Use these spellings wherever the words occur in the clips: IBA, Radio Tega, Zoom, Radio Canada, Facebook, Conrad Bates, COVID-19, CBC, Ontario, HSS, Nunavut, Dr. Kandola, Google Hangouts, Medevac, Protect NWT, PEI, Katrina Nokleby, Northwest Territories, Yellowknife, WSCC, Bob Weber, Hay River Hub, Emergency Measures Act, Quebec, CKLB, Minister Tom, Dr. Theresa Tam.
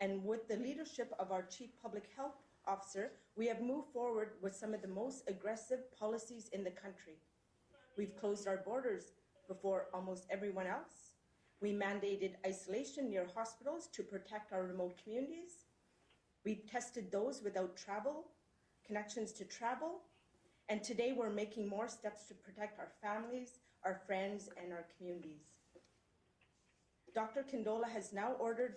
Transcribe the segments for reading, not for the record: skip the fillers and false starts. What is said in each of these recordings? And with the leadership of our Chief Public Health Officer, we have moved forward with some of the most aggressive policies in the country. We've closed our borders before almost everyone else. We mandated isolation near hospitals to protect our remote communities. We've tested those without travel, connections to travel, and today we're making more steps to protect our families, our friends, and our communities. Dr. Kandola has now ordered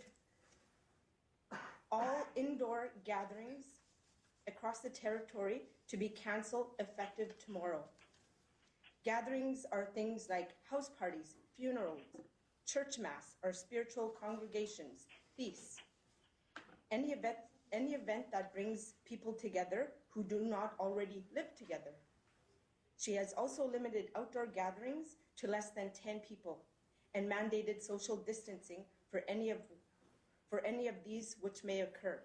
all indoor gatherings across the territory to be cancelled effective tomorrow. Gatherings are things like house parties, funerals, church mass, or spiritual congregations, feasts. Any event that brings people together who do not already live together. She has also limited outdoor gatherings to less than 10 people and mandated social distancing for any of these which may occur.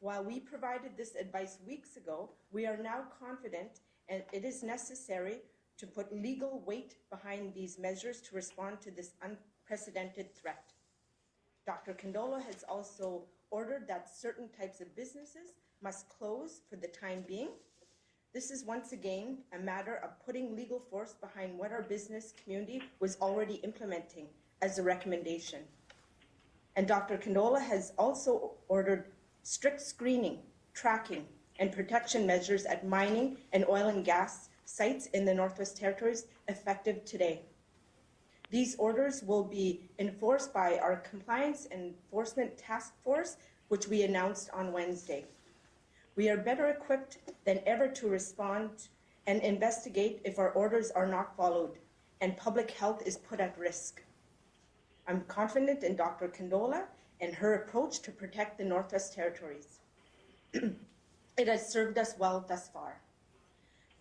While we provided this advice weeks ago, we are now confident and it is necessary to put legal weight behind these measures to respond to this unprecedented threat. Dr. Kandola has also ordered that certain types of businesses must close for the time being. This is once again a matter of putting legal force behind what our business community was already implementing as a recommendation. And Dr. Kandola has also ordered strict screening, tracking, and protection measures at mining and oil and gas sites in the Northwest Territories effective today. These orders will be enforced by our Compliance Enforcement Task Force, which we announced on Wednesday. We are better equipped than ever to respond and investigate if our orders are not followed and public health is put at risk. I'm confident in Dr. Kandola and her approach to protect the Northwest Territories. It has served us well thus far.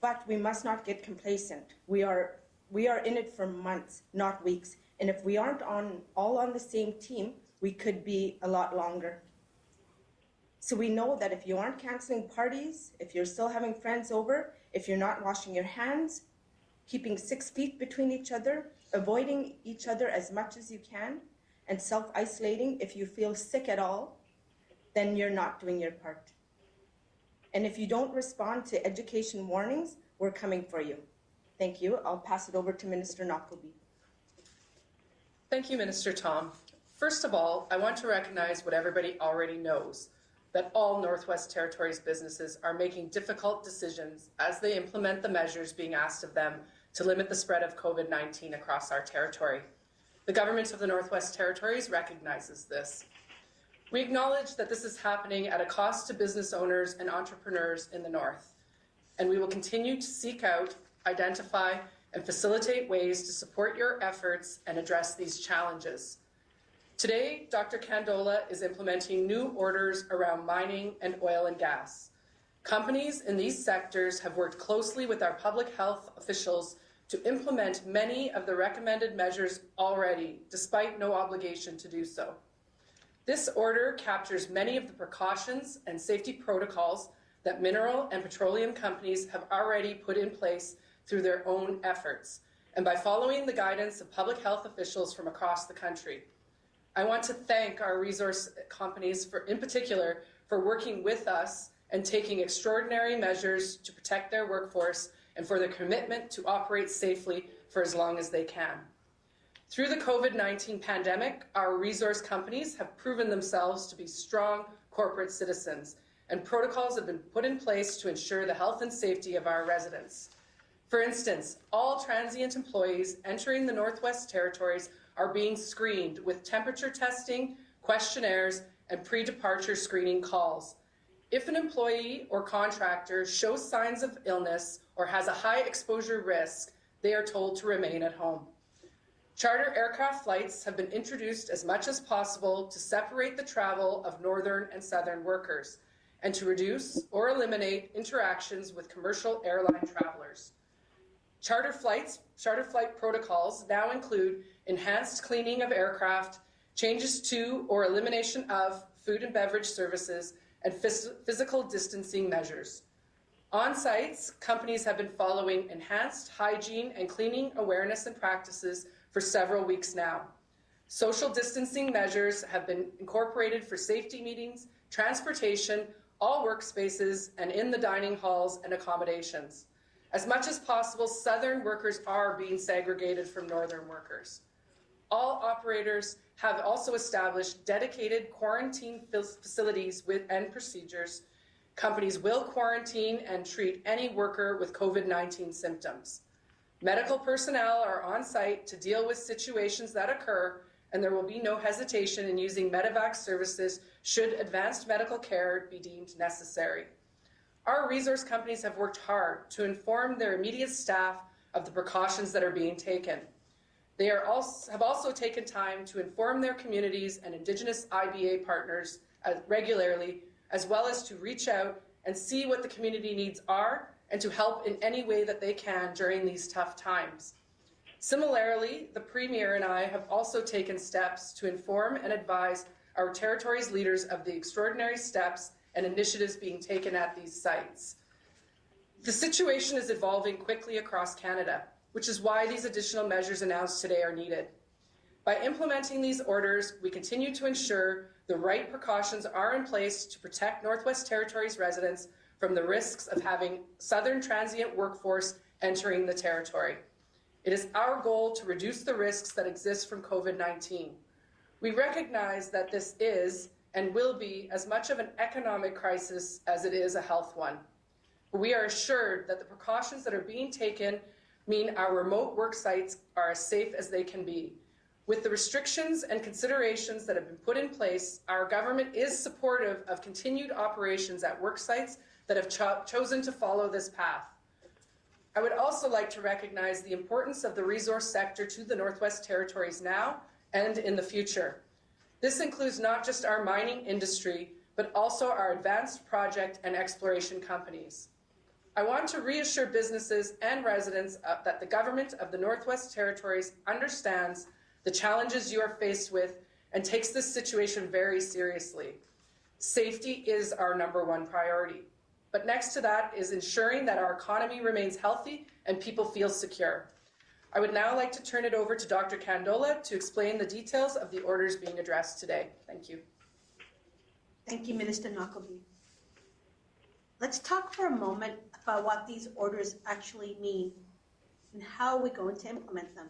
But we must not get complacent. We are in it for months, not weeks. And if we aren't all on the same team, we could be a lot longer. So we know that if you aren't canceling parties, if you're still having friends over, if you're not washing your hands, keeping 6 feet between each other, avoiding each other as much as you can, and self-isolating if you feel sick at all, then you're not doing your part. And if you don't respond to education warnings, we're coming for you. Thank you. I'll pass it over to Minister Nokleby. Thank you, Minister Tom. First of all, I want to recognize what everybody already knows, that all Northwest Territories businesses are making difficult decisions as they implement the measures being asked of them to limit the spread of COVID-19 across our territory. The government of the Northwest Territories recognizes this. We acknowledge that this is happening at a cost to business owners and entrepreneurs in the North, and we will continue to seek out, identify, and facilitate ways to support your efforts and address these challenges. Today, Dr. Kandola is implementing new orders around mining and oil and gas. Companies in these sectors have worked closely with our public health officials to implement many of the recommended measures already, despite no obligation to do so. This order captures many of the precautions and safety protocols that mineral and petroleum companies have already put in place through their own efforts, and by following the guidance of public health officials from across the country. I want to thank our resource companies in particular for working with us and taking extraordinary measures to protect their workforce and for their commitment to operate safely for as long as they can. Through the COVID-19 pandemic, our resource companies have proven themselves to be strong corporate citizens, and protocols have been put in place to ensure the health and safety of our residents. For instance, all transient employees entering the Northwest Territories are being screened with temperature testing, questionnaires, and pre-departure screening calls. If an employee or contractor shows signs of illness or has a high exposure risk, they are told to remain at home. Charter aircraft flights have been introduced as much as possible to separate the travel of northern and southern workers and to reduce or eliminate interactions with commercial airline travelers. Charter flight protocols now include enhanced cleaning of aircraft, changes to or elimination of food and beverage services, and physical distancing measures. On sites, companies have been following enhanced hygiene and cleaning awareness and practices for several weeks now. Social distancing measures have been incorporated for safety meetings, transportation, all workspaces, and in the dining halls and accommodations. As much as possible, southern workers are being segregated from northern workers. All operators have also established dedicated quarantine facilities and procedures. Companies will quarantine and treat any worker with COVID-19 symptoms. Medical personnel are on site to deal with situations that occur, and there will be no hesitation in using Medevac services should advanced medical care be deemed necessary. Our resource companies have worked hard to inform their immediate staff of the precautions that are being taken. They have also taken time to inform their communities and Indigenous IBA partners regularly, as well as to reach out and see what the community needs are and to help in any way that they can during these tough times. Similarly, the Premier and I have also taken steps to inform and advise our territories' leaders of the extraordinary steps and initiatives being taken at these sites. The situation is evolving quickly across Canada, which is why these additional measures announced today are needed. By implementing these orders, we continue to ensure the right precautions are in place to protect Northwest Territories residents from the risks of having southern transient workforce entering the territory. It is our goal to reduce the risks that exist from COVID-19. We recognize that this is and will be as much of an economic crisis as it is a health one. We are assured that the precautions that are being taken mean our remote work sites are as safe as they can be. With the restrictions and considerations that have been put in place, our government is supportive of continued operations at work sites that have chosen to follow this path. I would also like to recognize the importance of the resource sector to the Northwest Territories now and in the future. This includes not just our mining industry, but also our advanced project and exploration companies. I want to reassure businesses and residents that the government of the Northwest Territories understands the challenges you are faced with and takes this situation very seriously. Safety is our number one priority, but next to that is ensuring that our economy remains healthy and people feel secure. I would now like to turn it over to Dr. Kandola to explain the details of the orders being addressed today. Thank you. Thank you, Minister Nokleby. Let's talk for a moment about what these orders actually mean and how we're going to implement them.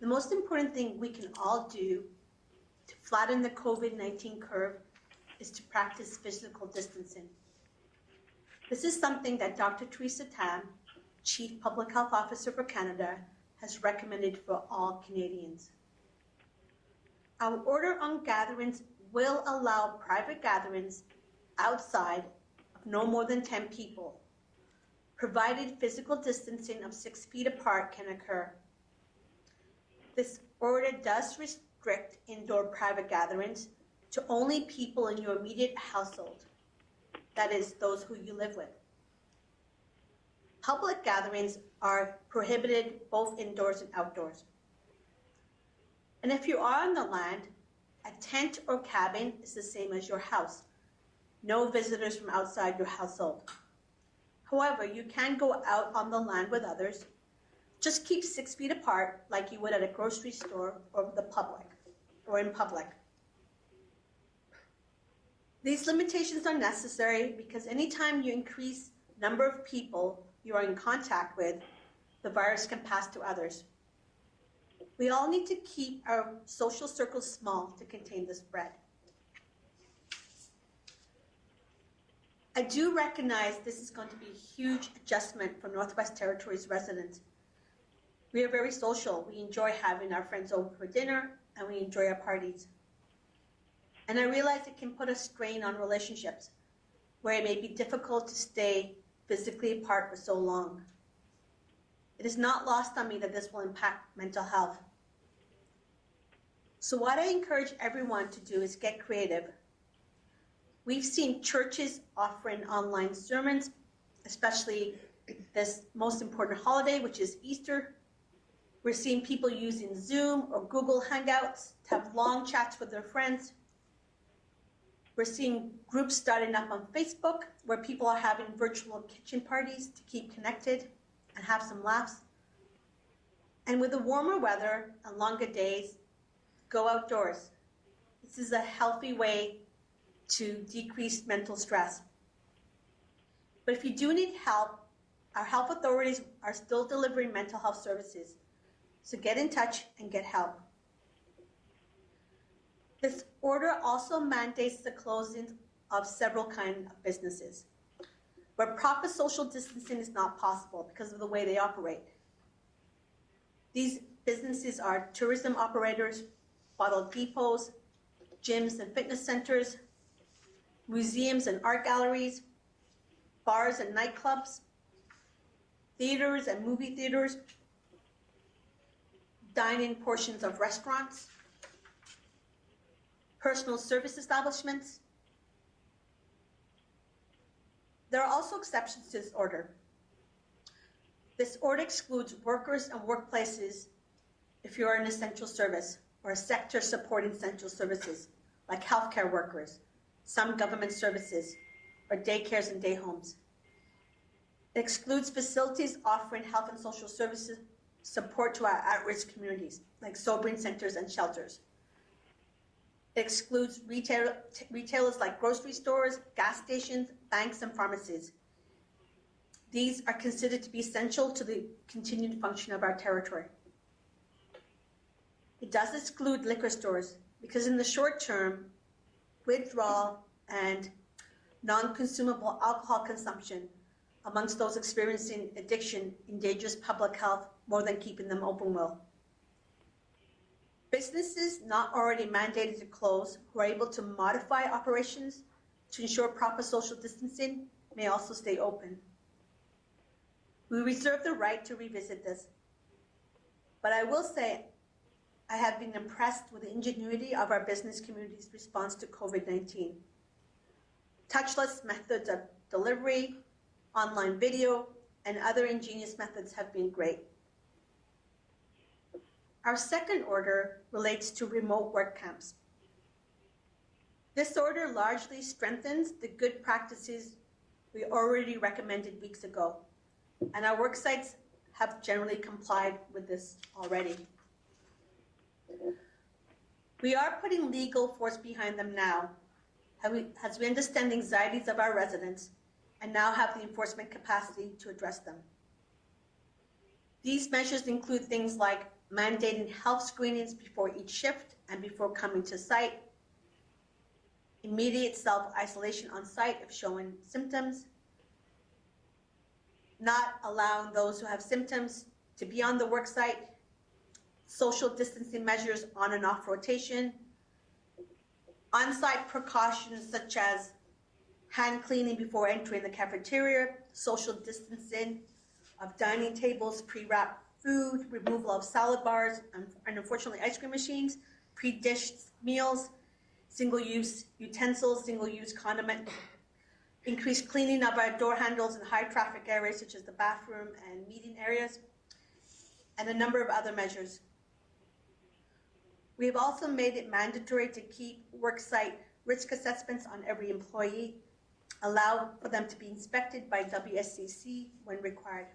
The most important thing we can all do to flatten the COVID-19 curve is to practice physical distancing. This is something that Dr. Theresa Tam, Chief Public Health Officer for Canada, has recommended for all Canadians. Our order on gatherings will allow private gatherings outside of no more than 10 people, provided physical distancing of 6 feet apart can occur. This order does restrict indoor private gatherings to only people in your immediate household, that is, those who you live with. Public gatherings are prohibited both indoors and outdoors. And if you are on the land, a tent or cabin is the same as your house. No visitors from outside your household. However, you can go out on the land with others. Just keep 6 feet apart like you would at a grocery store or in public. These limitations are necessary because anytime you increase the number of people you are in contact with, the virus can pass to others. We all need to keep our social circles small to contain the spread. I do recognize this is going to be a huge adjustment for Northwest Territories residents. We are very social. We enjoy having our friends over for dinner, and we enjoy our parties. And I realize it can put a strain on relationships, where it may be difficult to stay physically apart for so long. It is not lost on me that this will impact mental health. So what I encourage everyone to do is get creative. We've seen churches offering online sermons, especially this most important holiday, which is Easter. We're seeing people using Zoom or Google Hangouts to have long chats with their friends. We're seeing groups starting up on Facebook where people are having virtual kitchen parties to keep connected and have some laughs. And with the warmer weather and longer days, Go outdoors. This is a healthy way to decrease mental stress. But if you do need help, our health authorities are still delivering mental health services. So get in touch and get help. This order also mandates the closing of several kinds of businesses where proper social distancing is not possible because of the way they operate. These businesses are tourism operators, bottle depots, gyms and fitness centers, museums and art galleries, bars and nightclubs, theaters and movie theaters, dine-in portions of restaurants, personal service establishments. There are also exceptions to this order. This order excludes workers and workplaces if you are an essential service or a sector supporting essential services, like healthcare workers, some government services, or daycares and day homes. It excludes facilities offering health and social services support to our at-risk communities, like sobering centers and shelters. It excludes retailers like grocery stores, gas stations, banks, and pharmacies. These are considered to be essential to the continued function of our territory. It does exclude liquor stores because in the short term, withdrawal and non-consumable alcohol consumption amongst those experiencing addiction endangers public health more than keeping them open will. Businesses not already mandated to close who are able to modify operations to ensure proper social distancing may also stay open. We reserve the right to revisit this, but I will say I have been impressed with the ingenuity of our business community's response to COVID-19. Touchless methods of delivery, online video, and other ingenious methods have been great. Our second order relates to remote work camps. This order largely strengthens the good practices we already recommended weeks ago, and our work sites have generally complied with this already. We are putting legal force behind them now, as we understand the anxieties of our residents and now have the enforcement capacity to address them. These measures include things like mandating health screenings before each shift and before coming to site, immediate self-isolation on site if showing symptoms, not allowing those who have symptoms to be on the work site, social distancing measures on and off rotation, on-site precautions such as hand cleaning before entering the cafeteria, social distancing of dining tables, pre-wrapped food, removal of salad bars, and unfortunately ice cream machines, pre-dished meals, single-use utensils, single-use condiment, increased cleaning of our door handles in high-traffic areas such as the bathroom and meeting areas, and a number of other measures. We have also made it mandatory to keep worksite risk assessments on every employee, allow for them to be inspected by WSCC when required.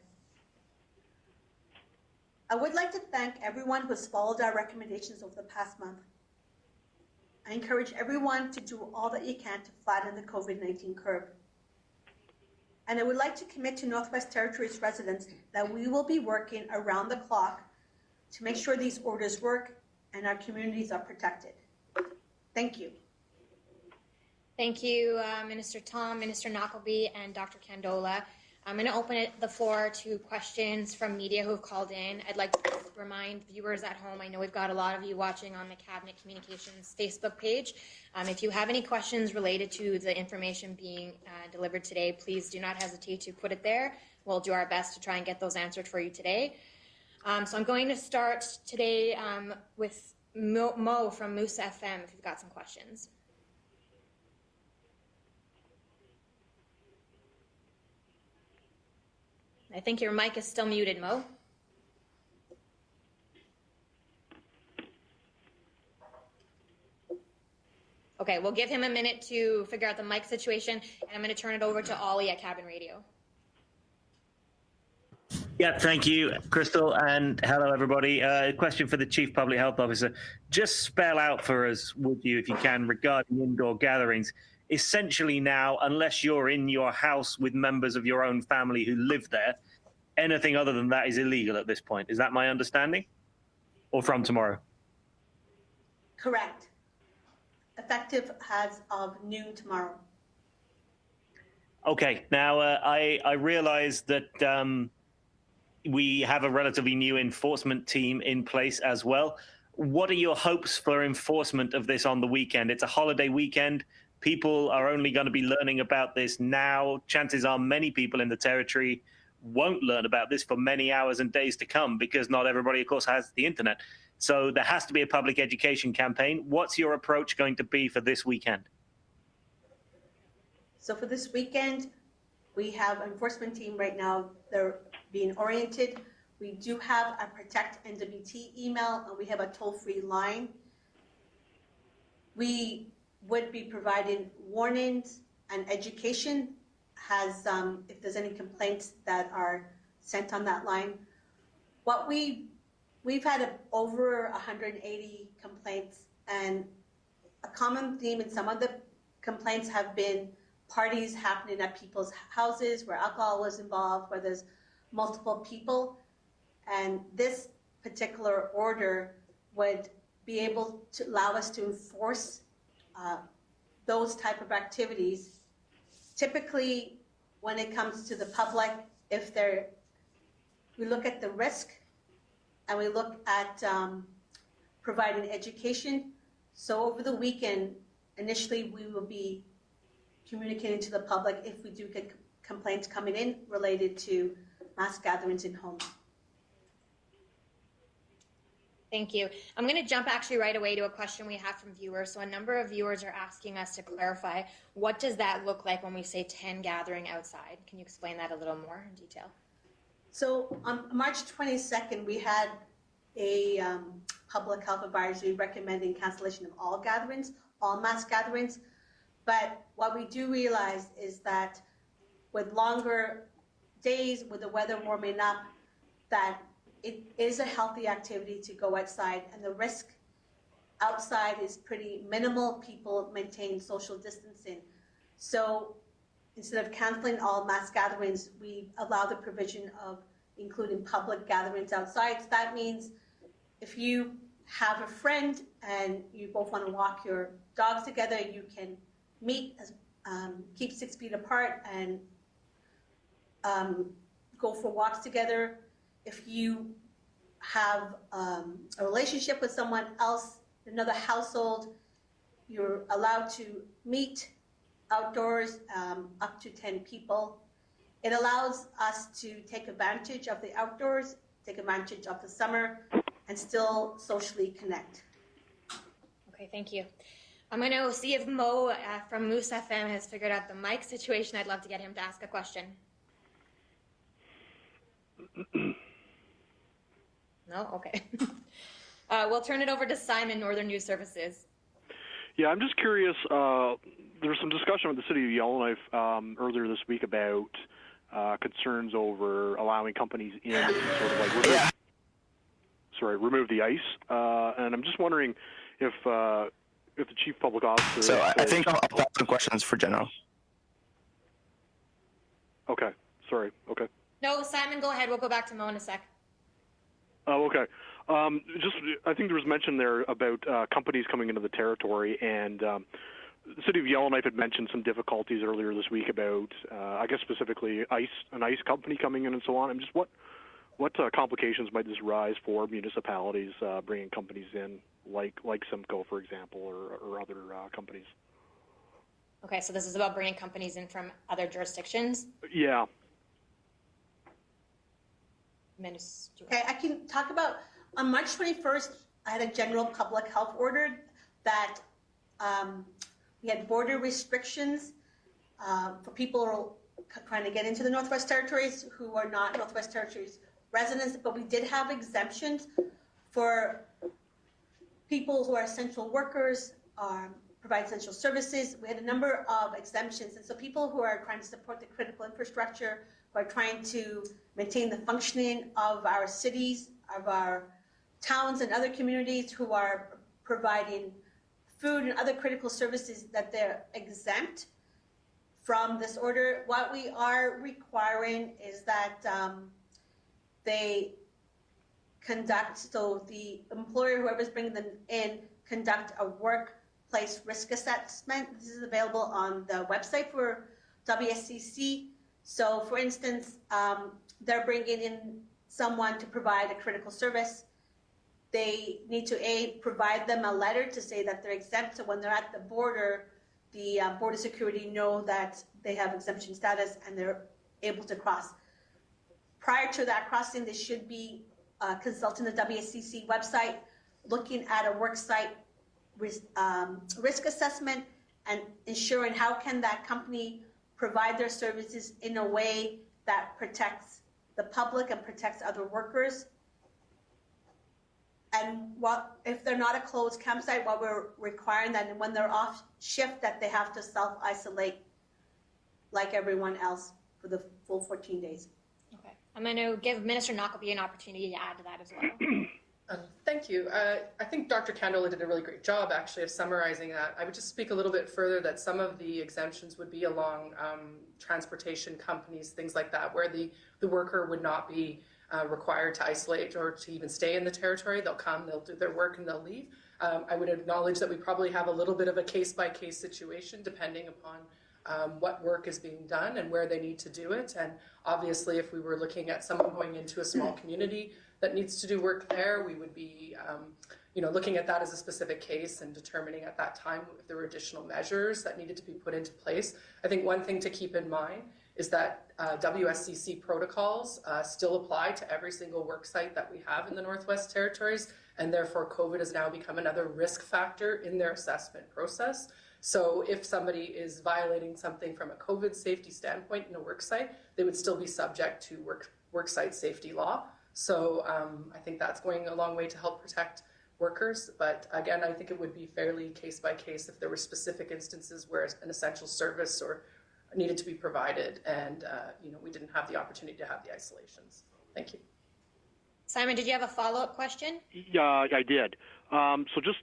I would like to thank everyone who has followed our recommendations over the past month. I encourage everyone to do all that you can to flatten the COVID-19 curve. And I would like to commit to Northwest Territories residents that we will be working around the clock to make sure these orders work and our communities are protected. Thank you. Thank you, Minister Tom, Minister Nokleby, and Dr. Kandola. I'm going to open the floor to questions from media who have called in. I'd like to remind viewers at home, I know we've got a lot of you watching on the Cabinet Communications Facebook page. If you have any questions related to the information being delivered today, please do not hesitate to put it there. We'll do our best to try and get those answered for you today. So I'm going to start today with Mo from Moose FM if you've got some questions. I think your mic is still muted, Mo. Okay, we'll give him a minute to figure out the mic situation, and I'm going to turn it over to Ollie at Cabin Radio. Yeah, thank you, Crystal, and hello, everybody. Question for the Chief Public Health Officer. Just spell out for us, would you, if you can, regarding indoor gatherings. Essentially now, unless you're in your house with members of your own family who live there, anything other than that is illegal at this point. Is that my understanding? Or from tomorrow? Correct. Effective as of noon tomorrow. Okay. Now, I realize that we have a relatively new enforcement team in place as well. What are your hopes for enforcement of this on the weekend? It's a holiday weekend. People are only going to be learning about this now. Chances are many people in the Territory won't learn about this for many hours and days to come because not everybody, of course, has the internet. So there has to be a public education campaign. What's your approach going to be for this weekend? So for this weekend, we have an enforcement team right now. They're being oriented. We do have a Protect NWT email, and we have a toll-free line. We would be providing warnings and education as if there's any complaints that are sent on that line. What we've had over 180 complaints, and a common theme in some of the complaints have been parties happening at people's houses where alcohol was involved, where there's multiple people. And this particular order would be able to allow us to enforce those type of activities. Typically, when it comes to the public, we look at the risk and we look at providing education. So over the weekend, initially, we will be communicating to the public if we do get complaints coming in related to mass gatherings in homes. Thank you. I'm going to jump actually right away to a question we have from viewers. So a number of viewers are asking us to clarify, what does that look like when we say 10 gathering outside? Can you explain that a little more in detail? So on March 22nd, we had a public health advisory recommending cancellation of all gatherings, all mass gatherings. But what we do realize is that with longer days, with the weather warming up, that it is a healthy activity to go outside, and the risk outside is pretty minimal. People maintain social distancing. So instead of canceling all mass gatherings, we allow the provision of including public gatherings outside. So that means if you have a friend and you both want to walk your dogs together, you can meet, keep 6 feet apart, and go for walks together. If you have a relationship with someone else, another household, you're allowed to meet outdoors up to 10 people. It allows us to take advantage of the outdoors, take advantage of the summer, and still socially connect. Okay, thank you. I'm going to see if Mo from Moose FM has figured out the mic situation. I'd love to get him to ask a question. No? Okay. We'll turn it over to Simon, Northern News Services. Yeah, I'm just curious. There was some discussion with the city of Yellowknife earlier this week about concerns over allowing companies in to sort of like remove the ice. And I'm just wondering if the Chief Public Officer... So I think I'll have some questions for General. Okay. Sorry. Okay. No, Simon, go ahead. We'll go back to Mo in a sec. Oh, okay. I think there was mention there about companies coming into the Territory, and the City of Yellowknife had mentioned some difficulties earlier this week about, I guess specifically, an ice company coming in and so on. I'm just what complications might this rise for municipalities bringing companies in, like Simcoe, for example, or other companies? Okay, so this is about bringing companies in from other jurisdictions? Yeah. Minister. Okay, I can talk about on March 21st, I had a general public health order that we had border restrictions for people trying to get into the Northwest Territories who are not Northwest Territories residents, but we did have exemptions for people who are essential workers, provide essential services. We had a number of exemptions, and so people who are trying to support the critical infrastructure, by trying to maintain the functioning of our cities, of our towns and other communities who are providing food and other critical services that they're exempt from this order. What we are requiring is that they conduct, so the employer, whoever's bringing them in, conduct a workplace risk assessment. This is available on the website for WSCC. So for instance, they're bringing in someone to provide a critical service. They need to provide them a letter to say that they're exempt. So when they're at the border, the border security know that they have exemption status and they're able to cross. Prior to that crossing, they should be consulting the WSCC website, looking at a work site risk assessment, and ensuring how can that company provide their services in a way that protects the public and protects other workers. And what if they're not a closed campsite, what we're requiring that when they're off shift that they have to self-isolate like everyone else for the full 14 days. Okay. I'm going to give Minister Nokleby an opportunity to add to that as well. Thank you. I think Dr. Kandola did a really great job actually of summarizing that. I would just speak a little bit further that some of the exemptions would be along transportation companies, things like that, where the worker would not be required to isolate or to even stay in the territory. They'll come, they'll do their work, and they'll leave. I would acknowledge that we probably have a little bit of a case-by-case situation depending upon what work is being done and where they need to do it. And obviously, if we were looking at someone going into a small community that needs to do work there, we would be looking at that as a specific case and determining at that time if there were additional measures that needed to be put into place. I think one thing to keep in mind is that WSCC protocols still apply to every single work site that we have in the Northwest Territories, and therefore COVID has now become another risk factor in their assessment process. So if somebody is violating something from a COVID safety standpoint in a work site, they would still be subject to worksite safety law. So I think that's going a long way to help protect workers. But again, I think it would be fairly case by case if there were specific instances where an essential service or needed to be provided, and we didn't have the opportunity to have the isolations. Thank you. Simon, did you have a follow-up question? Yeah, I did. So just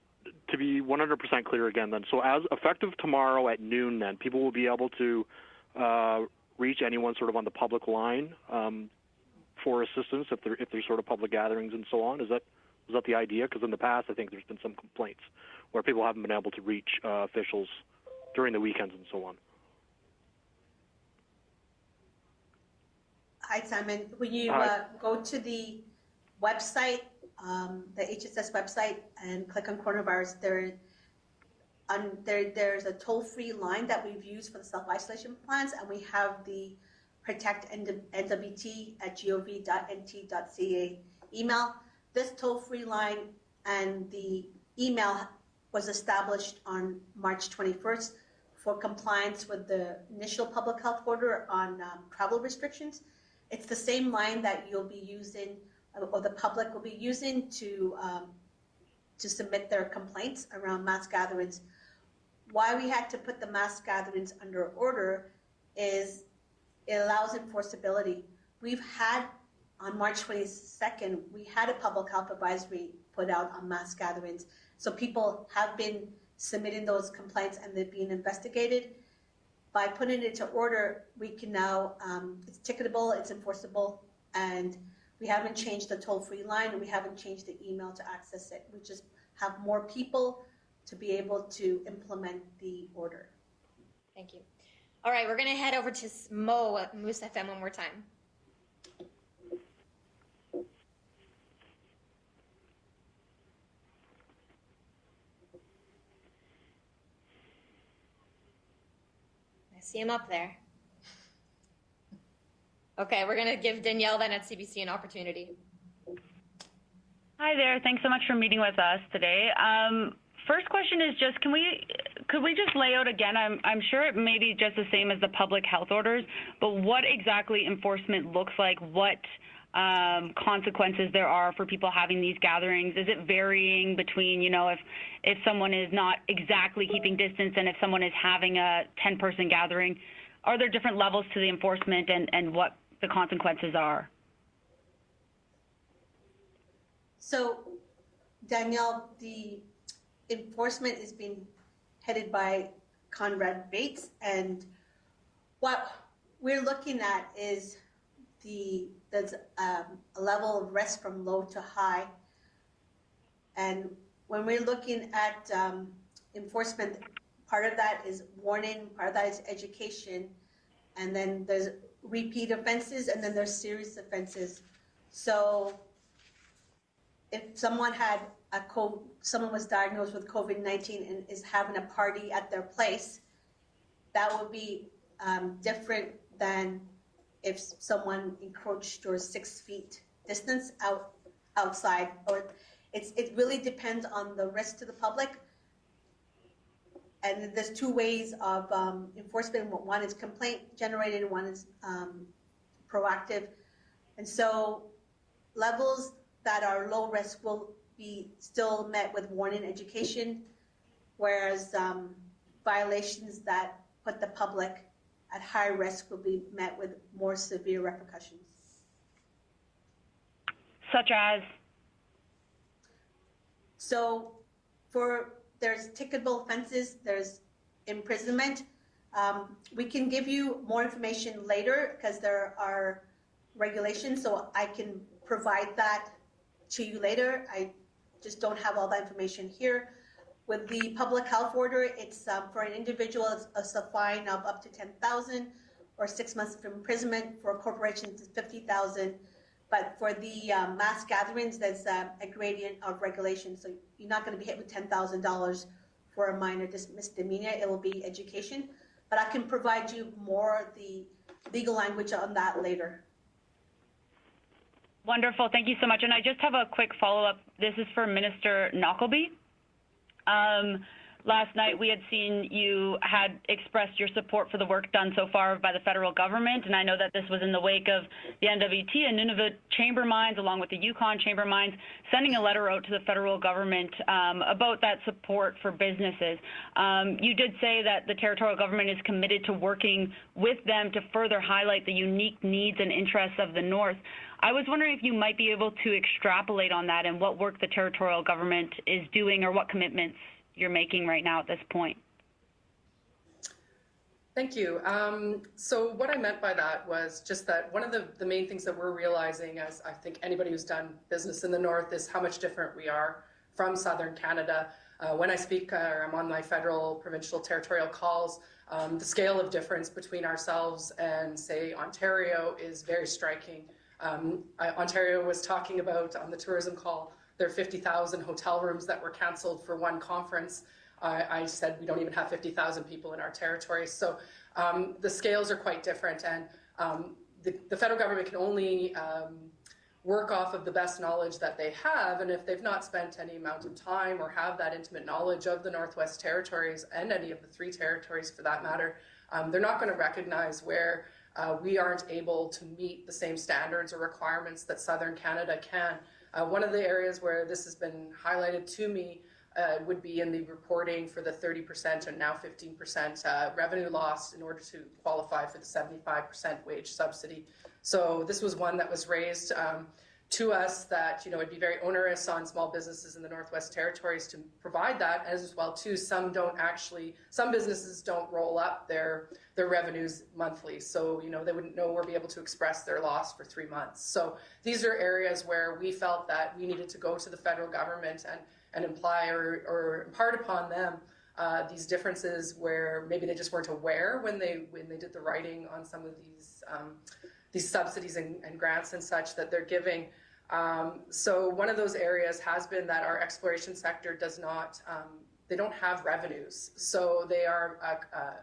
to be 100% clear again then, so as effective tomorrow at noon then, people will be able to reach anyone sort of on the public line for assistance if there's sort of public gatherings and so on. Is that the idea? Because in the past, I think there's been some complaints where people haven't been able to reach officials during the weekends and so on. Hi, Simon. When you go to the website, the HSS website, and click on coronavirus, there's a toll-free line that we've used for the self-isolation plans, and we have the Protect NWT@gov.nt.ca email. This toll-free line and the email was established on March 21st for compliance with the initial public health order on travel restrictions. It's the same line that you'll be using, or the public will be using, to submit their complaints around mass gatherings. Why we had to put the mass gatherings under order is it allows enforceability. We've had, on March 22nd, we had a public health advisory put out on mass gatherings. So people have been submitting those complaints and they're being investigated. By putting it into order, we can now, it's ticketable, it's enforceable, and we haven't changed the toll-free line, and we haven't changed the email to access it. We just have more people to be able to implement the order. Thank you. All right, we're going to head over to Mo at Moose FM one more time. See him up there. Okay, we're going to give Danielle then at CBC an opportunity. Hi there. Thanks so much for meeting with us today. First question is just, could we just lay out again? I'm sure it may be just the same as the public health orders, but what exactly enforcement looks like? What consequences there are for people having these gatherings? Is it varying between, if someone is not exactly keeping distance and if someone is having a 10-person gathering? Are there different levels to the enforcement, and what the consequences are. So, Danielle, the enforcement is being headed by Conrad Bates, and what we're looking at is a level of risk from low to high. And when we're looking at enforcement, part of that is warning, part of that is education, and then there's repeat offenses, and then there's serious offenses. So if someone had someone was diagnosed with COVID-19 and is having a party at their place, that would be different than if someone encroached or 6 feet distance outside. Or it really depends on the risk to the public. And there's two ways of enforcement. One is complaint generated, one is proactive. And so levels that are low risk will be still met with warning education, whereas violations that put the public at high risk will be met with more severe repercussions. Such as? So there's ticketable offenses, there's imprisonment. We can give you more information later because there are regulations, so I can provide that to you later. I just don't have all that information here. With the public health order, it's for an individual, it's a fine of up to $10,000 or 6 months of imprisonment. For corporations, it's $50,000. But for the mass gatherings, there's a gradient of regulation. So you're not going to be hit with $10,000 for a minor misdemeanor. It will be education. But I can provide you more of the legal language on that later. Wonderful. Thank you so much. And I just have a quick follow-up. This is for Minister Nokleby. Last night we had seen you had expressed your support for the work done so far by the federal government, and I know that this was in the wake of the NWT and Nunavut chamber mines, along with the Yukon chamber mines, sending a letter out to the federal government about that support for businesses. You did say that the territorial government is committed to working with them to further highlight the unique needs and interests of the North. I was wondering if you might be able to extrapolate on that and what work the territorial government is doing or what commitments you're making right now at this point. Thank you. So what I meant by that was just that one of the main things that we're realizing, as I think anybody who's done business in the North, is how much different we are from Southern Canada. When I speak or I'm on my federal, provincial, territorial calls, the scale of difference between ourselves and, say, Ontario is very striking. Ontario was talking about, on the tourism call, there are 50,000 hotel rooms that were canceled for one conference. I said we don't even have 50,000 people in our territory. So the scales are quite different, and the federal government can only work off of the best knowledge that they have, and if they've not spent any amount of time or have that intimate knowledge of the Northwest Territories and any of the three territories for that matter, they're not going to recognize where we aren't able to meet the same standards or requirements that Southern Canada can. One of the areas where this has been highlighted to me would be in the reporting for the 30% and now 15% revenue loss in order to qualify for the 75% wage subsidy. So this was one that was raised to us that, you know, it'd be very onerous on small businesses in the Northwest Territories to provide that as well too. Some businesses don't roll up their revenues monthly. So, you know, they wouldn't know or be able to express their loss for 3 months. So these are areas where we felt that we needed to go to the federal government and imply or impart upon them these differences where maybe they just weren't aware when they did the writing on some of these subsidies and grants and such that they're giving. So one of those areas has been that our exploration sector does not, they don't have revenues. So they are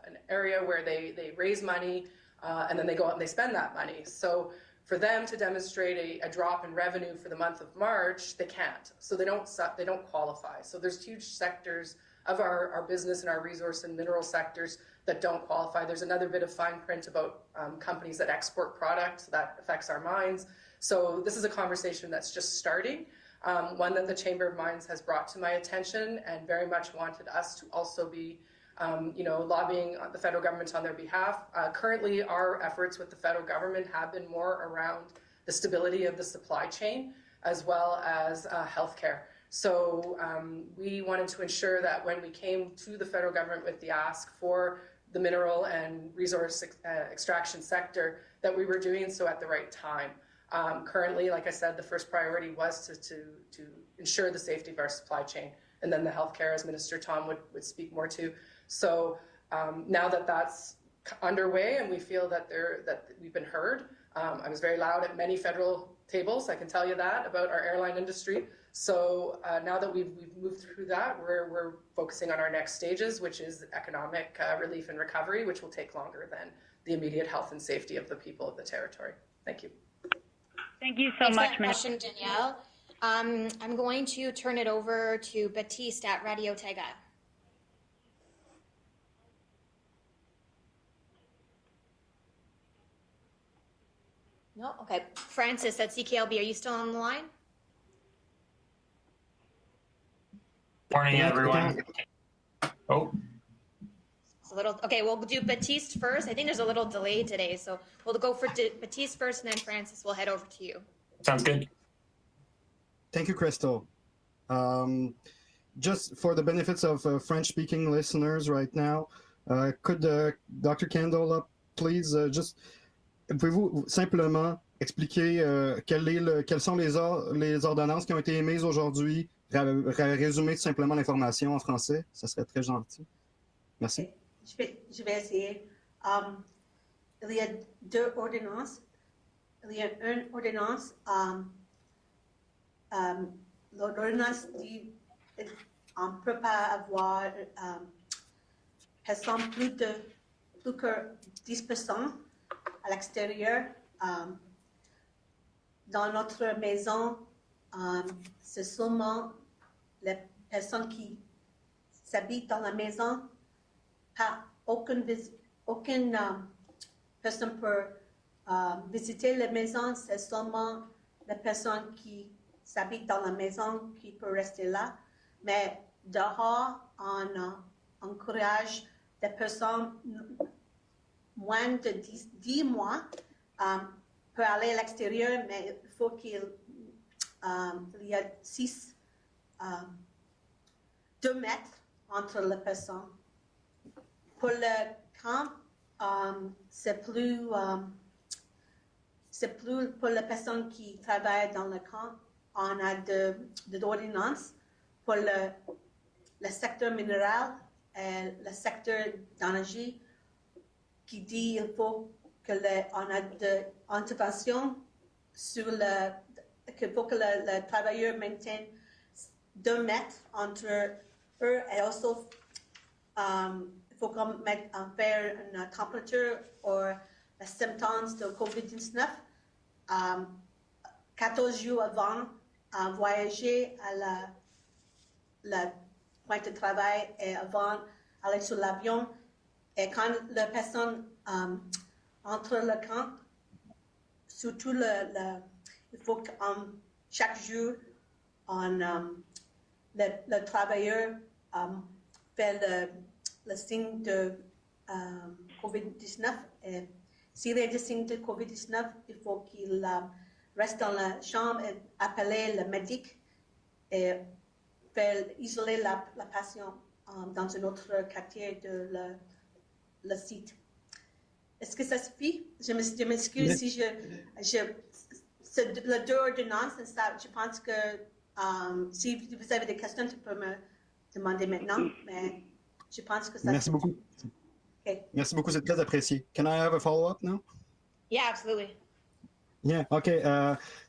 an area where they raise money and then they go out and they spend that money. So for them to demonstrate a drop in revenue for the month of March, they can't. So they don't qualify. So there's huge sectors of our business and our resource and mineral sectors that don't qualify. There's another bit of fine print about companies that export products that affects our mines. So this is a conversation that's just starting, one that the Chamber of Mines has brought to my attention and very much wanted us to also be lobbying the federal government on their behalf. Currently, our efforts with the federal government have been more around the stability of the supply chain as well as healthcare. So we wanted to ensure that when we came to the federal government with the ask for the mineral and resource extraction sector, that we were doing so at the right time. Currently, like I said, the first priority was to ensure the safety of our supply chain, and then the healthcare, as Minister Tom would speak more to. So now that that's underway and we feel that we've been heard, I was very loud at many federal tables, I can tell you that, about our airline industry. So now that we've moved through that, we're focusing on our next stages, which is economic relief and recovery, which will take longer than the immediate health and safety of the people of the territory. Thank you. Thank you so much, Minister. Excellent question, Danielle. I'm going to turn it over to Baptiste at Radio Tega. No, okay. Francis at CKLB, are you still on the line? Morning, everyone. Oh. Okay, we'll do Baptiste first. I think there's a little delay today, so we'll go for Baptiste first, and then Francis, we'll head over to you. Sounds good. Thank you, Crystal. Just for the benefits of French-speaking listeners right now, could Dr. Kandola please just, pouvez-vous simplement expliquer quelles sont les ordonnances qui ont été émises aujourd'hui, résumer tout simplement l'information en français, ça serait très gentil. Merci. Je vais essayer. Il y a deux ordonnances. Il y a une ordonnance, l'ordonnance dit qu'on ne peut pas avoir personne plus que 10% à l'extérieur. Dans notre maison, c'est seulement les personnes qui s'habitent dans la maison. Aucune personne peut visiter la maison, c'est seulement la personne qui s'habite dans la maison qui peut rester là. Mais dehors, on encourage des personnes moins de 10 mois pour aller à l'extérieur, mais il faut qu'il y ait 2 mètres entre les personnes. Pour le camp, c'est plus pour les personnes qui travaillent dans le camp. On a deux ordonnances pour le secteur minéral et le secteur d'énergie qui dit qu'il faut qu'on a des interventions pour que les travailleurs maintiennent 2 mètres entre eux et aussi pour faire une température ou les symptômes de COVID-19 14 jours avant voyager à la pointe de travail et avant aller sur l'avion. Et quand la personne entre le camp, surtout il faut que chaque jour, le travailleur fait le signe de COVID-19. Et s'il y a des signes de COVID-19, il faut qu'il reste dans la chambre et appeler le médic et faire isoler la patient dans un autre quartier de le site. Est-ce que ça suffit? Je m'excuse si c'est les deux ordonnances. Je pense que si vous avez des questions, tu peux me demander maintenant, mais je pense que ça. Merci beaucoup. Okay. Merci beaucoup, c'est très apprécié. Can I have a follow-up now? Yeah, absolutely. Yeah, okay,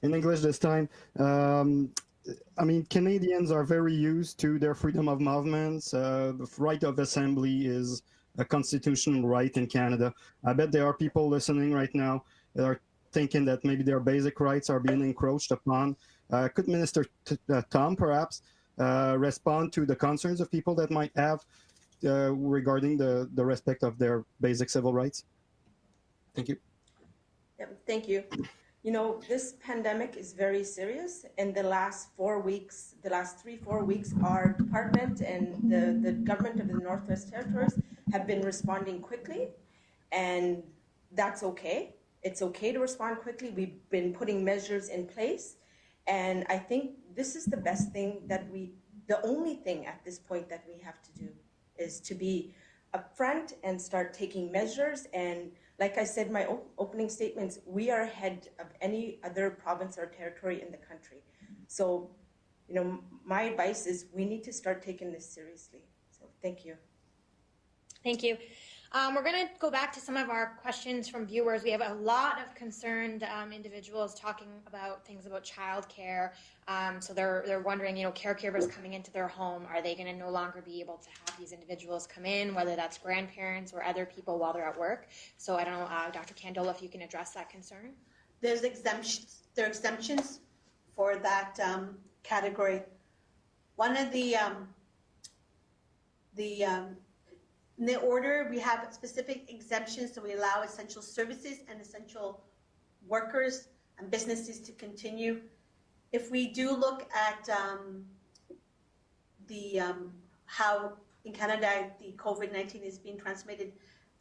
in English this time. I mean, Canadians are very used to their freedom of movements. The right of assembly is a constitutional right in Canada. I bet there are people listening right now that are thinking that maybe their basic rights are being encroached upon. Could Minister Tom perhaps respond to the concerns of people that might have regarding the respect of their basic civil rights? Thank you. Yeah, thank you. You know, this pandemic is very serious. In the last 4 weeks, the last three, 4 weeks, our department and the government of the Northwest Territories have been responding quickly, and that's okay. It's okay to respond quickly. We've been putting measures in place, and I think this is the best thing that the only thing at this point that we have to do is to be upfront and start taking measures. And like I said, my opening statements, we are ahead of any other province or territory in the country. So, you know, my advice is we need to start taking this seriously. So thank you. Thank you. We're going to go back to some of our questions from viewers. We have a lot of concerned individuals talking about things about childcare. So they're wondering, you know, caregivers coming into their home, are they going to no longer be able to have these individuals come in, whether that's grandparents or other people while they're at work? So I don't know, Dr. Kandola, if you can address that concern. There's exemptions. There are exemptions for that category. One of in the order, we have specific exemptions, so we allow essential services and essential workers and businesses to continue. If we do look at how in Canada the COVID-19 is being transmitted,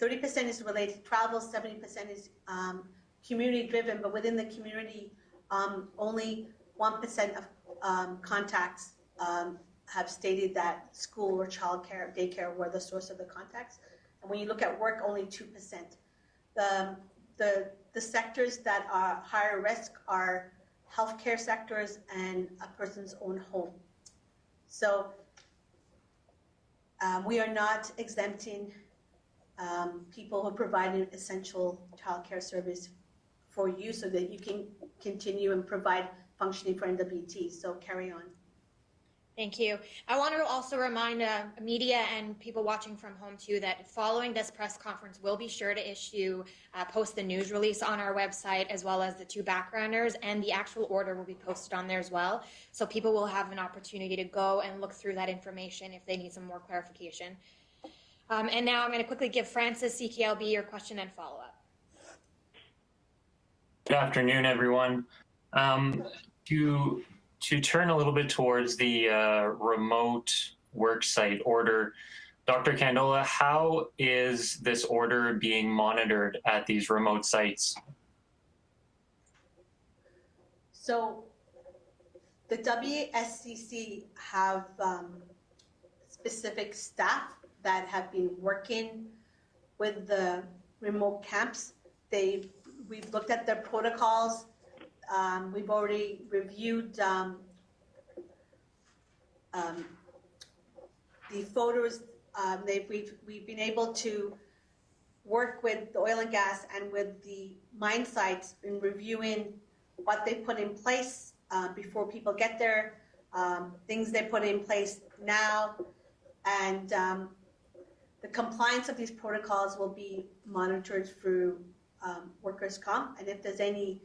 30% is related to travel, 70% is community-driven, but within the community, only 1% of contacts have stated that school or childcare, daycare were the source of the contacts. And when you look at work, only 2%. The sectors that are higher risk are healthcare sectors and a person's own home. So we are not exempting people who provide an essential childcare service for you so that you can continue and provide functioning for NWT, so carry on. Thank you. I want to also remind media and people watching from home too that following this press conference, we'll be sure to post the news release on our website, as well as the two backgrounders, and the actual order will be posted on there as well. So people will have an opportunity to go and look through that information if they need some more clarification. And now I'm going to quickly give Francis, CKLB, your question and follow up. Good afternoon, everyone. To turn a little bit towards the remote worksite order, Dr. Kandola, how is this order being monitored at these remote sites? So the WSCC have specific staff that have been working with the remote camps. We've looked at their protocols. We've already reviewed the photos. We've been able to work with the oil and gas and with the mine sites in reviewing what they put in place before people get there, things they put in place now, and the compliance of these protocols will be monitored through workers' comp, and if there's any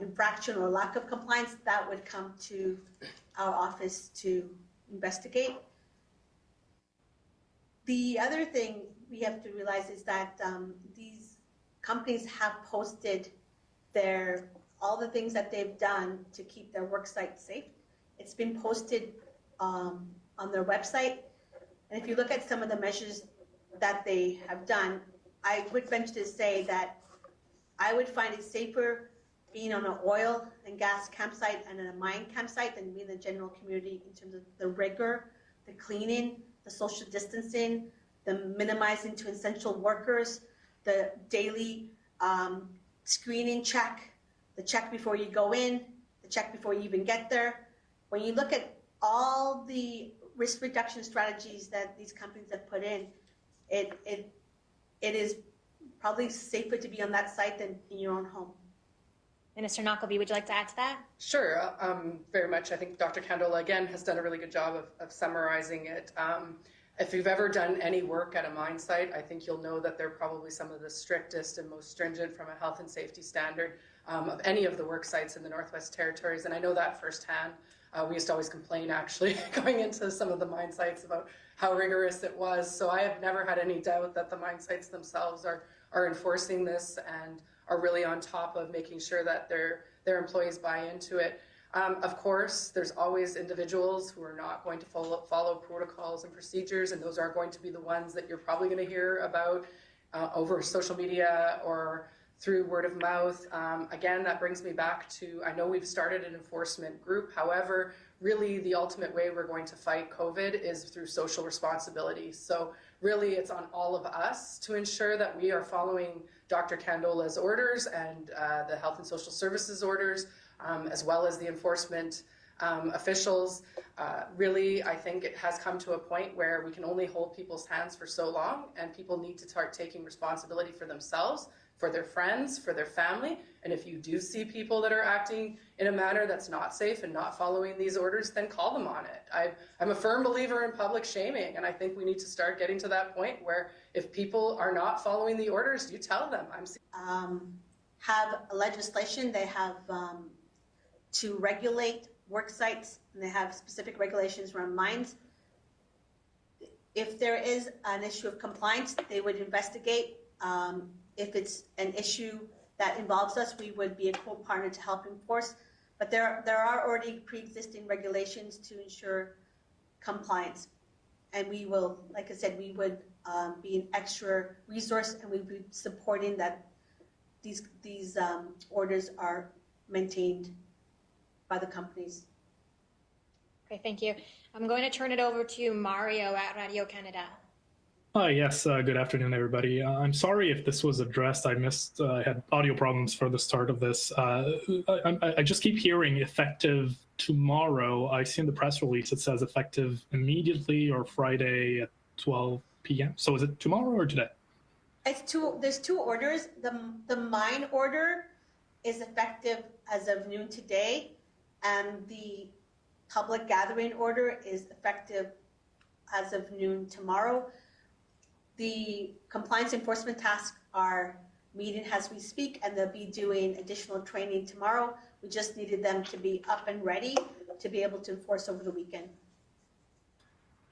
infraction or lack of compliance, that would come to our office to investigate. The other thing we have to realize is that these companies have posted all the things that they've done to keep their worksite safe. It's been posted on their website, and if you look at some of the measures that they have done, I would venture to say that I would find it safer being on an oil and gas campsite and a mine campsite than being in the general community in terms of the rigor, the cleaning, the social distancing, the minimizing to essential workers, the daily screening check, the check before you go in, the check before you even get there. When you look at all the risk reduction strategies that these companies have put in, it is probably safer to be on that site than in your own home. Minister Nokleby, would you like to add to that? Sure, very much. I think Dr. Kandola, again, has done a really good job of summarizing it. If you've ever done any work at a mine site, I think you'll know that they're probably some of the strictest and most stringent from a health and safety standard of any of the work sites in the Northwest Territories, and I know that firsthand. We used to always complain, actually, going into some of the mine sites about how rigorous it was. So I have never had any doubt that the mine sites themselves are enforcing this and are really on top of making sure that their employees buy into it. Of course, there's always individuals who are not going to follow protocols and procedures, and those are going to be the ones that you're probably going to hear about over social media or through word of mouth. Again, that brings me back to, I know we've started an enforcement group. However, really the ultimate way we're going to fight COVID is through social responsibility. So really it's on all of us to ensure that we are following Dr. Kandola's orders and the Health and Social Services orders, as well as the enforcement officials. Really, I think it has come to a point where we can only hold people's hands for so long, and people need to start taking responsibility for themselves, for their friends, for their family. And if you do see people that are acting in a manner that's not safe and not following these orders, then call them on it. I'm a firm believer in public shaming, and I think we need to start getting to that point where if people are not following the orders, you tell them. Have legislation, they have to regulate work sites, and they have specific regulations around mines. If there is an issue of compliance, they would investigate. If it's an issue that involves us, we would be a co-partner to help enforce. But there are already pre-existing regulations to ensure compliance. And we will, like I said, we would be an extra resource, and we'd be supporting that these orders are maintained by the companies. Okay, thank you. I'm going to turn it over to Mario at Radio Canada. Yes, good afternoon, everybody. I'm sorry if this was addressed. I missed, I had audio problems for the start of this. I just keep hearing effective tomorrow. I see in the press release it says effective immediately or Friday at 12 p.m. So is it tomorrow or today? There's two orders. The mine order is effective as of noon today, and the public gathering order is effective as of noon tomorrow. The compliance enforcement task are meeting as we speak, and they'll be doing additional training tomorrow. We just needed them to be up and ready to be able to enforce over the weekend.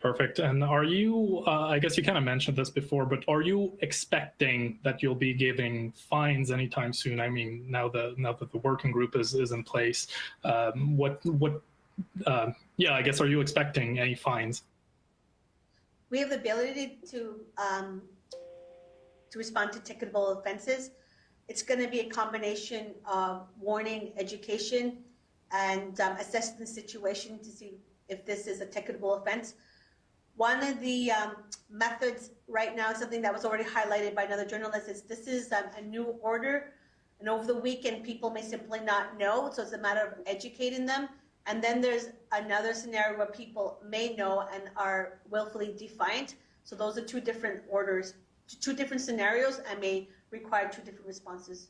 Perfect. And are you, I guess you kind of mentioned this before, but are you expecting that you'll be giving fines anytime soon? I mean, now that the working group is in place, I guess, are you expecting any fines? We have the ability to respond to ticketable offenses. It's going to be a combination of warning, education, and assessing the situation to see if this is a ticketable offense. One of the methods right now, something that was already highlighted by another journalist, is this is a new order, and over the weekend people may simply not know, so it's a matter of educating them. And then there's another scenario where people may know and are willfully defiant. So those are two different orders, two different scenarios, and may require two different responses.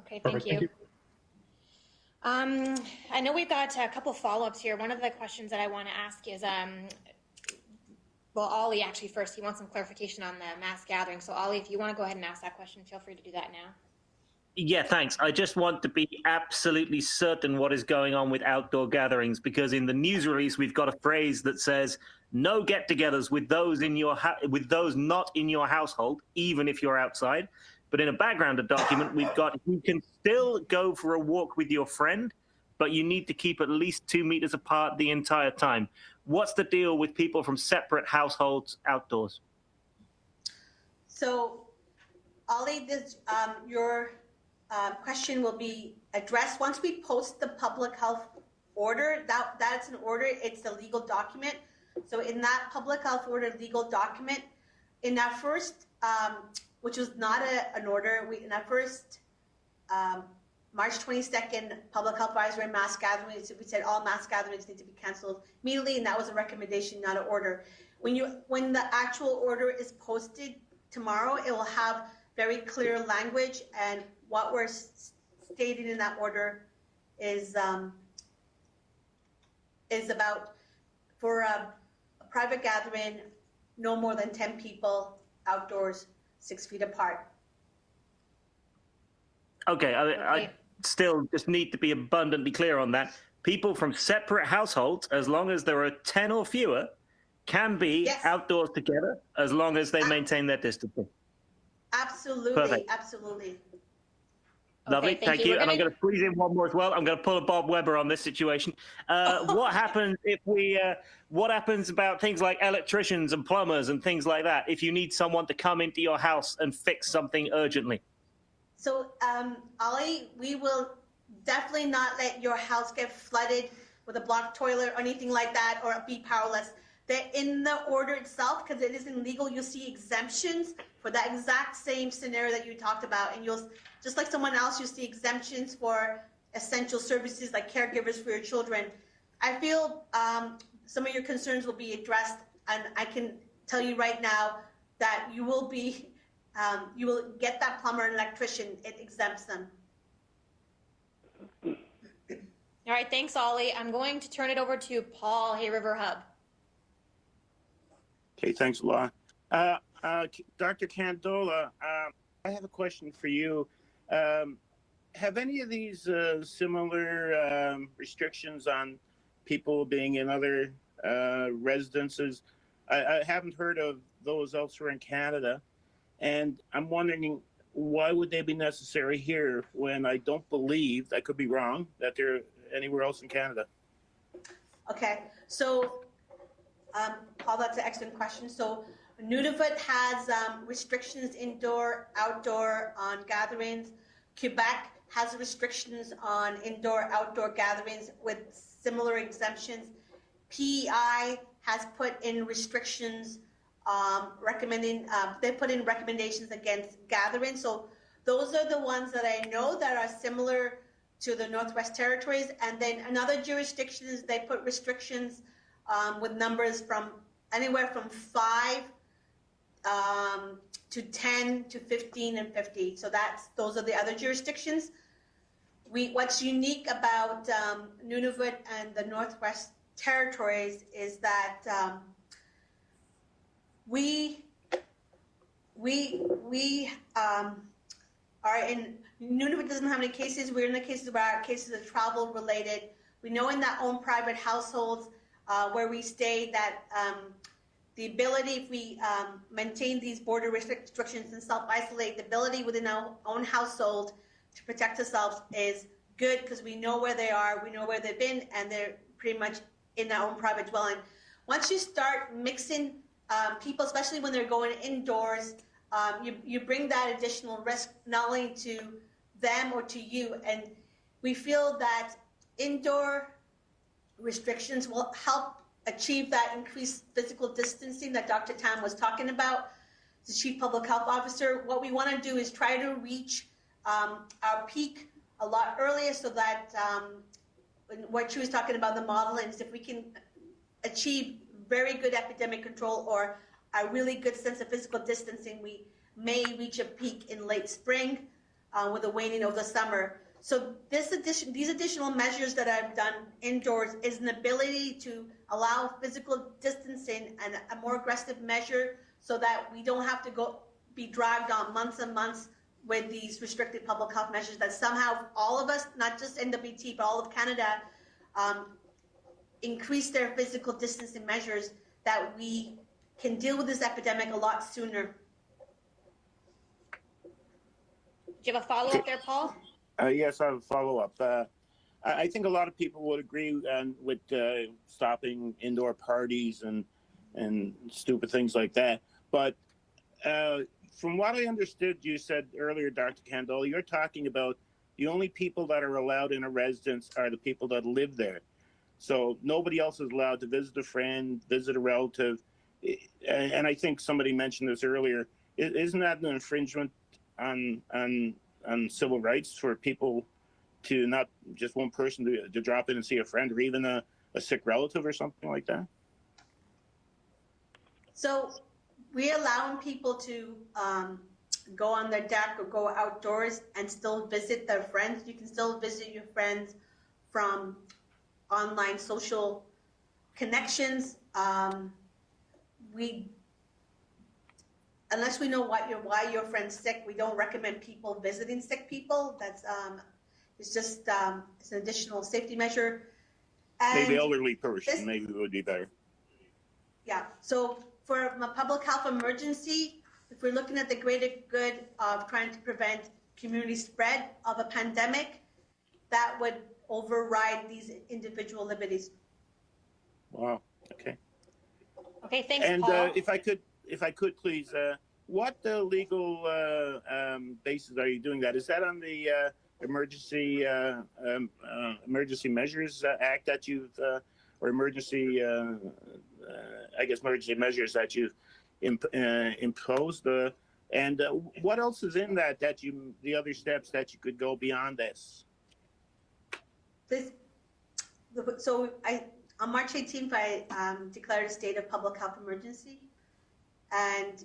Okay, thank you. I know we've got a couple follow-ups here. One of the questions that I want to ask is, well, Ollie actually first, he wants some clarification on the mass gathering. So Ollie, if you want to go ahead and ask that question, feel free to do that now. Yeah, thanks. I just want to be absolutely certain what is going on with outdoor gatherings, because in the news release we've got a phrase that says no get-togethers with those in your with those not in your household, even if you're outside. But in a background document we've got you can still go for a walk with your friend, but you need to keep at least 2 meters apart the entire time. What's the deal with people from separate households outdoors? So, Ollie, this your question will be addressed once we post the public health order. That's an order, it's a legal document. So in that public health order legal document, in our first, which was not an order, in our first March 22nd public health advisory on mass gatherings, we said all mass gatherings need to be canceled immediately, and that was a recommendation, not an order. When the actual order is posted tomorrow, it will have very clear language, and what we're stating in that order is about, for a private gathering, no more than 10 people outdoors, 6 feet apart. Okay, I still just need to be abundantly clear on that. people from separate households, as long as there are 10 or fewer, can be outdoors together as long as they maintain their distancing. Absolutely, absolutely. Lovely, okay, thank you. And I'm going to squeeze in one more as well. I'm going to pull a Bob Weber on this situation. What happens if we? What happens about things like electricians and plumbers and things like that? If you need someone to come into your house and fix something urgently. So, Ollie, we will definitely not let your house get flooded with a blocked toilet or anything like that, or be powerless. They're in the order itself, because it isn't legal. You'll see exemptions for that exact same scenario that you talked about, and you'll, just like someone else, you see exemptions for essential services like caregivers for your children. I feel some of your concerns will be addressed, and I can tell you right now that you will be, you will get that plumber and electrician. It exempts them. All right, thanks, Ollie. I'm going to turn it over to Paul, Hay River Hub. Okay, thanks a lot. Dr. Kandola, I have a question for you. Have any of these similar restrictions on people being in other residences? I haven't heard of those elsewhere in Canada, and I'm wondering why would they be necessary here when I don't believe, I could be wrong, that they're anywhere else in Canada? Okay, so Paul, that's an excellent question. So Nunavut has restrictions indoor, outdoor on gatherings. Quebec has restrictions on indoor, outdoor gatherings with similar exemptions. PEI has put in restrictions, they put in recommendations against gatherings. So those are the ones that I know that are similar to the Northwest Territories. And then another jurisdictions, they put restrictions with numbers from anywhere from 5 to 10 to 15 and 50. So those are the other jurisdictions. What's unique about Nunavut and the Northwest Territories is that we are in, Nunavut doesn't have any cases. We're in the cases where our cases are travel related. We know in our own private households, where we stay, that the ability, if we maintain these border restrictions and self-isolate, the ability within our own household to protect ourselves is good, because we know where they are, we know where they've been, and they're pretty much in their own private dwelling. Once you start mixing people, especially when they're going indoors, you bring that additional risk not only to them or to you, and we feel that indoor restrictions will help achieve that increased physical distancing that Dr. Tam was talking about, the Chief Public Health Officer. What we want to do is try to reach our peak a lot earlier, so that what she was talking about, the modeling, is if we can achieve very good epidemic control or a really good sense of physical distancing, we may reach a peak in late spring with a waning over the summer. So these additional measures that I've done indoors is an ability to allow physical distancing and a more aggressive measure, so that we don't have to be dragged on months and months with these restricted public health measures that somehow all of us, not just NWT, but all of Canada, increase their physical distancing measures, that we can deal with this epidemic a lot sooner. Do you have a follow-up there, Paul? Yes, I have a follow-up. I think a lot of people would agree with stopping indoor parties and stupid things like that. But from what I understood, you said earlier, Dr. Kandola, you're talking about the only people that are allowed in a residence are the people that live there. So nobody else is allowed to visit a friend, visit a relative. And I think somebody mentioned this earlier. Isn't that an infringement on civil rights for people to not just one person to drop in and see a friend, or even a sick relative or something like that? So we're allowing people to go on their deck or go outdoors and still visit their friends. You can still visit your friends from online social connections. Unless we know why your friend's sick, we don't recommend people visiting sick people. That's it's just it's an additional safety measure. Maybe elderly person, maybe it would be better. Yeah, so for a public health emergency, if we're looking at the greater good of trying to prevent community spread of a pandemic, that would override these individual liberties. Wow, okay. Okay, thanks, Paul. And if I could please, what legal basis are you doing that? Is that on the Emergency Measures Act that you've, or emergency, I guess, emergency measures that you've imposed? And what else is in that, the other steps that you could go beyond this? On March 18th, I declared a state of public health emergency. And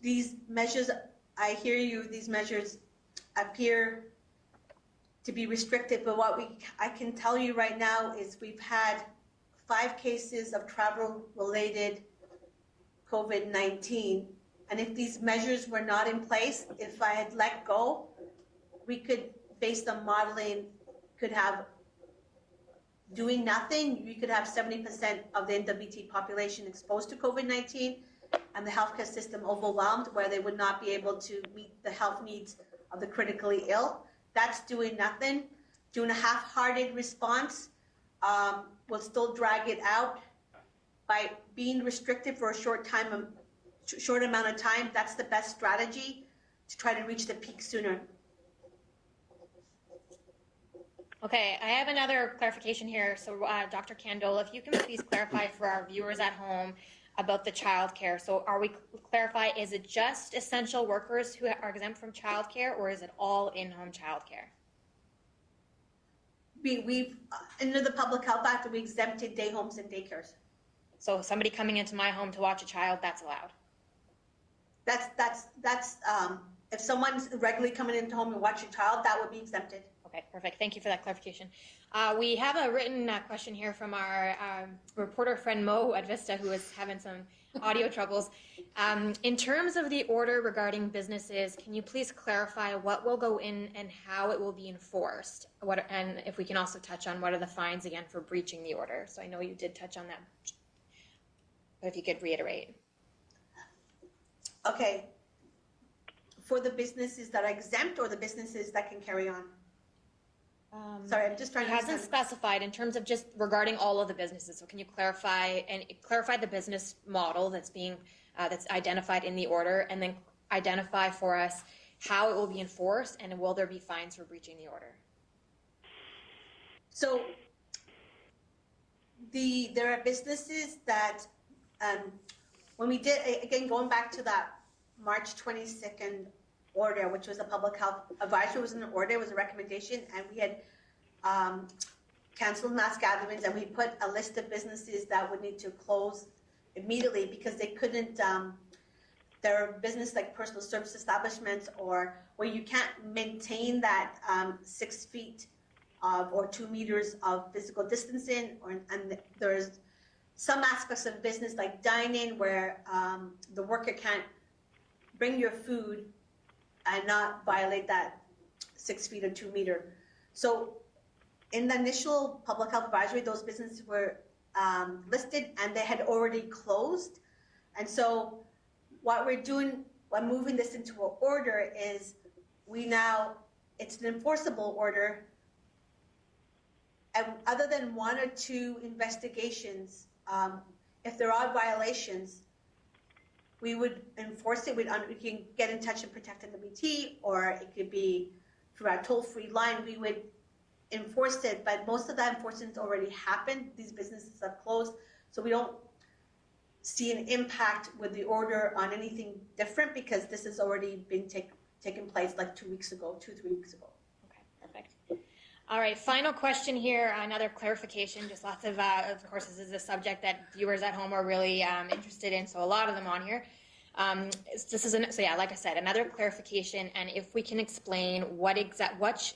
these measures, I hear you, these measures appear to be restricted, but what I can tell you right now is we've had 5 cases of travel-related COVID-19. And if these measures were not in place, if I had let go, we could, based on modeling, could have doing nothing, we could have 70% of the NWT population exposed to COVID-19 and the healthcare system overwhelmed, where they would not be able to meet the health needs of the critically ill. That's doing nothing. Doing a half-hearted response will still drag it out. By being restricted for a short amount of time, that's the best strategy to try to reach the peak sooner. Okay, I have another clarification here. So Dr. Kandola, if you can please clarify for our viewers at home about the childcare. So are we clarify, is it just essential workers who are exempt from childcare, or is it all in-home childcare? We've, under the Public Health Act, we exempted day homes and daycares. So somebody coming into my home to watch a child, that's allowed? That's if someone's regularly coming into home and watch a child, that would be exempted. Okay, perfect. Thank you for that clarification. We have a written question here from our reporter friend Mo at Vista, who is having some audio troubles. In terms of the order regarding businesses, can you please clarify what will go in and how it will be enforced? And if we can also touch on what are the fines again for breaching the order? So I know you did touch on that, but if you could reiterate. Okay. For the businesses that are exempt or the businesses that can carry on? Sorry, I'm just trying to understand. It hasn't specified in terms of just regarding all of the businesses. So can you clarify the business model that's being that's identified in the order, and then identify for us how it will be enforced and will there be fines for breaching the order? So there are businesses that when we did, again, going back to that March 22nd order, which was a public health advisory, was an order, it was a recommendation, and we had canceled mass gatherings, and we put a list of businesses that would need to close immediately because they couldn't. There are businesses like personal service establishments, or where you can't maintain that 6 feet of, or 2 meters of physical distancing, or and there's some aspects of business like dining where the worker can't bring your food and not violate that 6 feet or 2 meter. So in the initial public health advisory, those businesses were listed and they had already closed. And so what we're doing, when moving this into an order, is we now, it's an enforceable order. And other than 1 or 2 investigations, if there are violations, we would enforce it. We can get in touch and Protect NWT, or it could be through our toll-free line. We would enforce it, but most of that enforcement's already happened. These businesses have closed, so we don't see an impact with the order on anything different because this has already been taken place like 2 or 3 weeks ago. Okay, perfect. All right, final question here, another clarification, just lots of course, this is a subject that viewers at home are really interested in, so a lot of them on here. Like I said, another clarification, and if we can explain what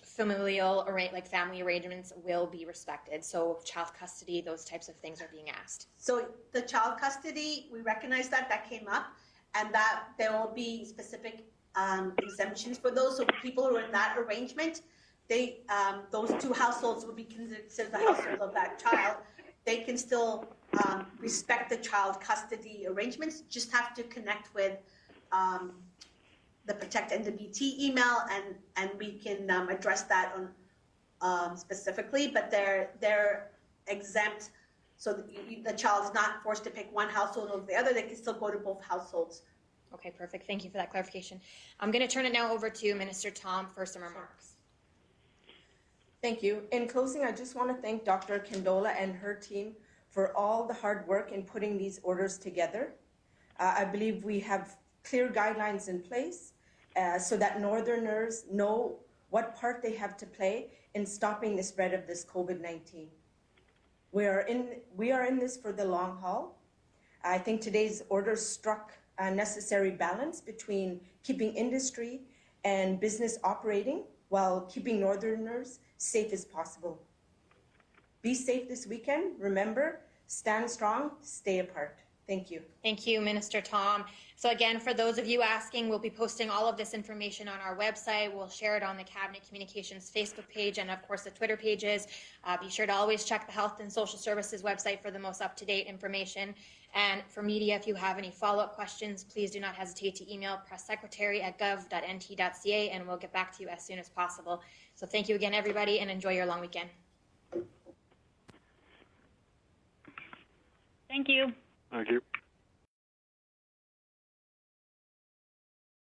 familial, like family arrangements will be respected. So child custody, those types of things are being asked. So the child custody, we recognize that came up, and that there will be specific exemptions for those. So people who are in that arrangement, they those two households would be considered the household of that child. They can still respect the child custody arrangements, just have to connect with the Protect NWT email, and we can address that on specifically, but they're exempt, so the child's not forced to pick one household over the other. They can still go to both households. Okay, perfect. Thank you for that clarification. I'm going to turn it now over to Minister Tom for some remarks. Thank you. In closing, I just want to thank Dr. Kandola and her team for all the hard work in putting these orders together. I believe we have clear guidelines in place so that Northerners know what part they have to play in stopping the spread of this COVID-19. We are in this for the long haul. I think today's order struck a necessary balance between keeping industry and business operating while keeping Northerners safe as possible. Be safe this weekend. Remember, stand strong, stay apart. Thank you. Thank you, Minister Tom. So again, for those of you asking, we'll be posting all of this information on our website. We'll share it on the Cabinet Communications Facebook page and, of course, the Twitter pages. Be sure to always check the Health and Social Services website for the most up-to-date information. And for media, if you have any follow-up questions, please do not hesitate to email presssecretary@gov.nt.ca, and we'll get back to you as soon as possible. So thank you again, everybody, and enjoy your long weekend. Thank you. Thank you.